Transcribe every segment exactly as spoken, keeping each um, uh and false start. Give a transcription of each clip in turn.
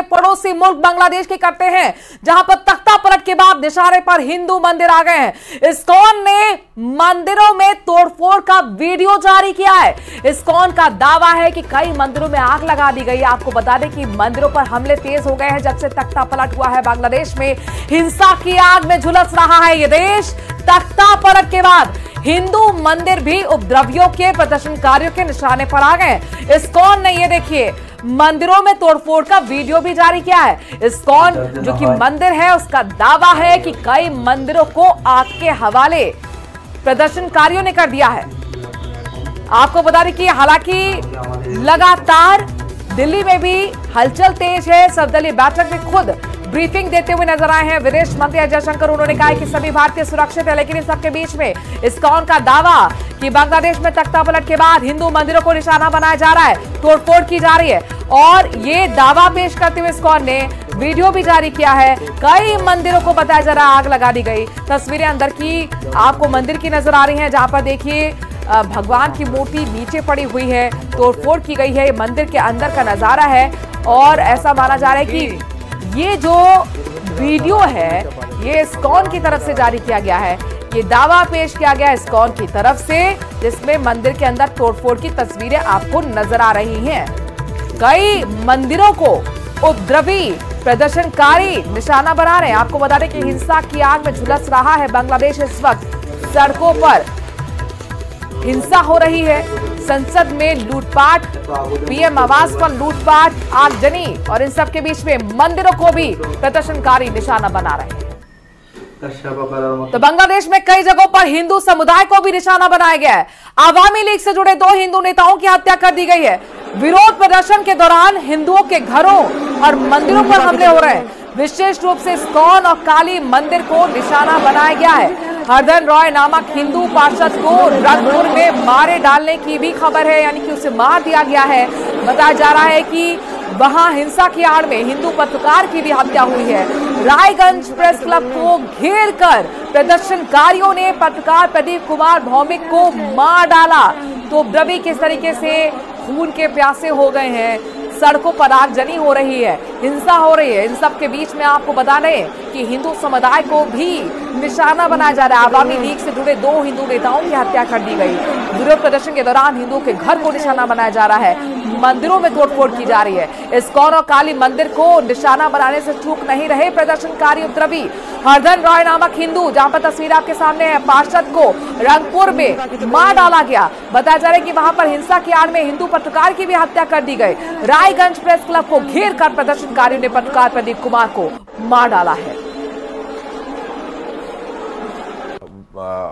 पड़ोसी मुल्क बांग्लादेश की करते हैं, जहां पर तख्ता पलट के बाद निशाने पर हिंदू मंदिर आ गए हैं। इस्कॉन ने मंदिरों में तोड़फोड़ का वीडियो जारी किया है। इस्कॉन का दावा है कि कई मंदिरों में आग लगा दी गई। आपको बता दें कि मंदिरों पर हमले तेज हो गए हैं जब से तख्ता पलट हुआ है। बांग्लादेश में हिंसा की आग में झुलस रहा है यह देश। तख्ता पलट के बाद हिंदू मंदिर भी उपद्रवियों के प्रदर्शनकारियों के निशाने पर आ गए। इस्कॉन ने ये देखिए मंदिरों में तोड़फोड़ का वीडियो भी जारी किया है। इस्कॉन जो कि मंदिर है, उसका दावा है कि कई मंदिरों को आग के हवाले प्रदर्शनकारियों ने कर दिया है। आपको बता दें कि हालांकि लगातार दिल्ली में भी हलचल तेज है। सर्वदलीय बैठक में खुद ब्रीफिंग देते हुए नजर आए हैं विदेश मंत्री एस जयशंकर। उन्होंने कहा कि सभी भारतीय सुरक्षित है, लेकिन इस सबके बीच में इस्कॉन का दावा कि बांग्लादेश में तख्तापलट के बाद हिंदू मंदिरों को निशाना बनाया जा रहा है, तोड़फोड़ की जा रही है। और ये दावा पेश करते हुए इस्कॉन ने वीडियो भी जारी किया है। कई मंदिरों को बताया जा रहा है आग लगा दी गई। तस्वीरें अंदर की आपको मंदिर की नजर आ रही है, जहां पर देखिए भगवान की मूर्ति नीचे पड़ी हुई है, तोड़फोड़ की गई है। मंदिर के अंदर का नजारा है और ऐसा माना जा रहा है कि ये जो वीडियो है ये इस्कॉन की तरफ से जारी किया गया है। ये दावा पेश किया गया इस्कॉन की तरफ से, जिसमें मंदिर के अंदर तोड़फोड़ की तस्वीरें आपको नजर आ रही हैं। कई मंदिरों को उपद्रवी प्रदर्शनकारी निशाना बना रहे हैं। आपको बता दें कि हिंसा की आग में झुलस रहा है बांग्लादेश। इस वक्त सड़कों पर हिंसा हो रही है। संसद में लूटपाट, पीएम आवास पर लूटपाट, आगजनी और इन सब के बीच में मंदिरों को भी प्रदर्शनकारी निशाना बना रहे हैं। तो बांग्लादेश में कई जगहों पर हिंदू समुदाय को भी निशाना बनाया गया है। आवामी लीग से जुड़े दो हिंदू नेताओं की हत्या कर दी गई है। विरोध प्रदर्शन के दौरान हिंदुओं के घरों और मंदिरों पर हमले हो रहे हैं। विशेष रूप से इस्कॉन और काली मंदिर को निशाना बनाया गया है। हरधन रॉय नामक हिंदू पार्षद को रंगपुर में मारे डालने की भी खबर है, यानी कि उसे मार दिया गया है। बताया जा रहा है कि वहां हिंसा की आड़ में हिंदू पत्रकार की भी हत्या हुई है। रायगंज प्रेस क्लब को घेर कर प्रदर्शनकारियों ने पत्रकार प्रदीप कुमार भौमिक को मार डाला। तो उपद्रवी किस तरीके से खून के प्यासे हो गए हैं। सड़कों पर आगजनी हो रही है, हिंसा हो रही है। इन सब के बीच में आपको बता दें कि हिंदू समुदाय को भी निशाना बनाया जा रहा है। आवामी लीग से जुड़े दो हिंदू नेताओं की हत्या कर दी गई। विरोध प्रदर्शन के दौरान हिंदुओं के घर को निशाना बनाया जा रहा है। मंदिरों में तोड़फोड़ की जा रही है। इस्कॉन और काली मंदिर को निशाना बनाने से चूक नहीं रहे प्रदर्शनकारी उपद्रवी। हरधन रॉय नामक हिंदू, जहाँ पर तस्वीर आपके सामने है, पार्षद को रंगपुर में मार डाला गया। बताया जा रहा है कि वहां पर हिंसा की आड़ में हिंदू पत्रकार की भी हत्या कर दी गई। रायगंज प्रेस क्लब को घेर कर प्रदर्शनकारियों ने पत्रकार प्रदीप कुमार को मार डाला है।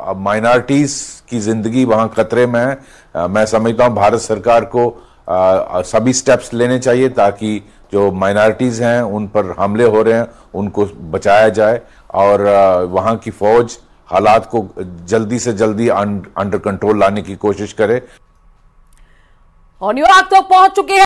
अब माइनॉरिटीज की जिंदगी वहां खतरे में है। मैं समझता हूं भारत सरकार को आ, सभी स्टेप्स लेने चाहिए ताकि जो माइनॉरिटीज हैं उन पर हमले हो रहे हैं उनको बचाया जाए और वहां की फौज हालात को जल्दी से जल्दी अंडर कंट्रोल लाने की कोशिश करे। और न्यूयॉर्क तो पहुंच चुकी है।